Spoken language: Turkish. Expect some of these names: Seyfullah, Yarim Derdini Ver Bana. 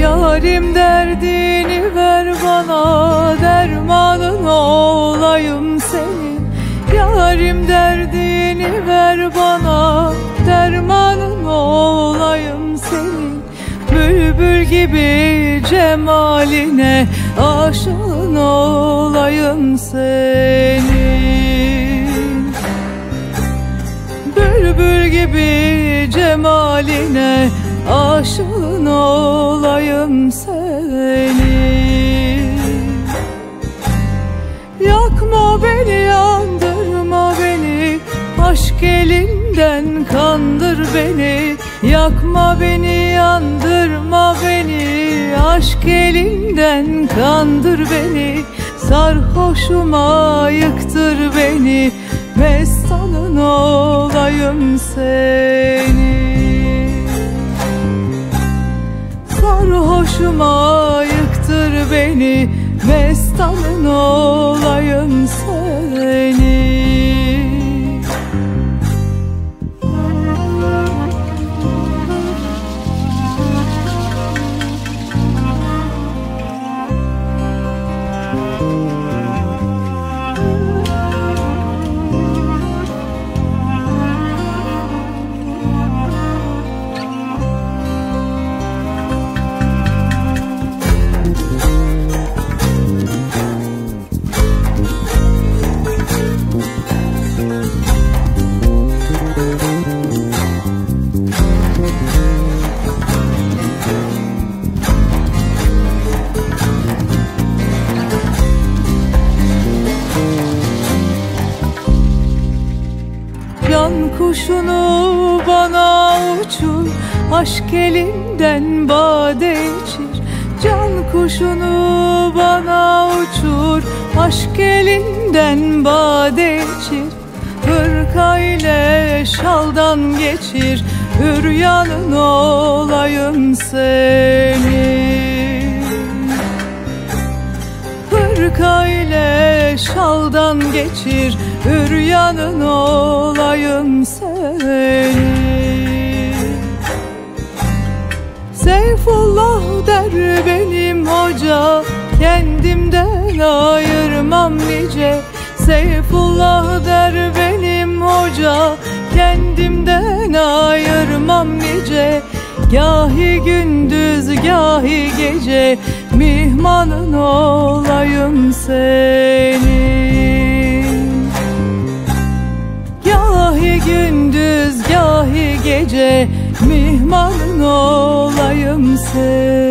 Yarim derdini ver bana, dermanın olayım senin. Yarim derdini ver bana, dermanın olayım senin. Bülbül gibi cemaline aşığın olayım senin. Bülbül gibi cemaline aşığın olayım seni. Yakma beni, yandırma beni, aşk elinden kandır beni. Yakma beni, yandırma beni, aşk elinden kandır beni. Sarhoşuma yıktır beni, mestanın olayım seni. Sarhoşuma yıktır beni, mestanın olayım seni. Yan kuşunu bana uçur, aşk elinden bade içir. Can kuşunu bana uçur, aşk elinden bade içir. Hırka ile şaldan geçir, hüryanın olayım senin. Hırka ile şaldan geçir, hüryanın olayım seni. Seyfullah der benim hoca, kendimden ayırmam nice. Seyfullah der benim hoca, kendimden ayırmam nice. Gahi gündüz gahi gece, mihmanın olayım senin. Gahi gündüz gahi gece, mihmanın olayım senin.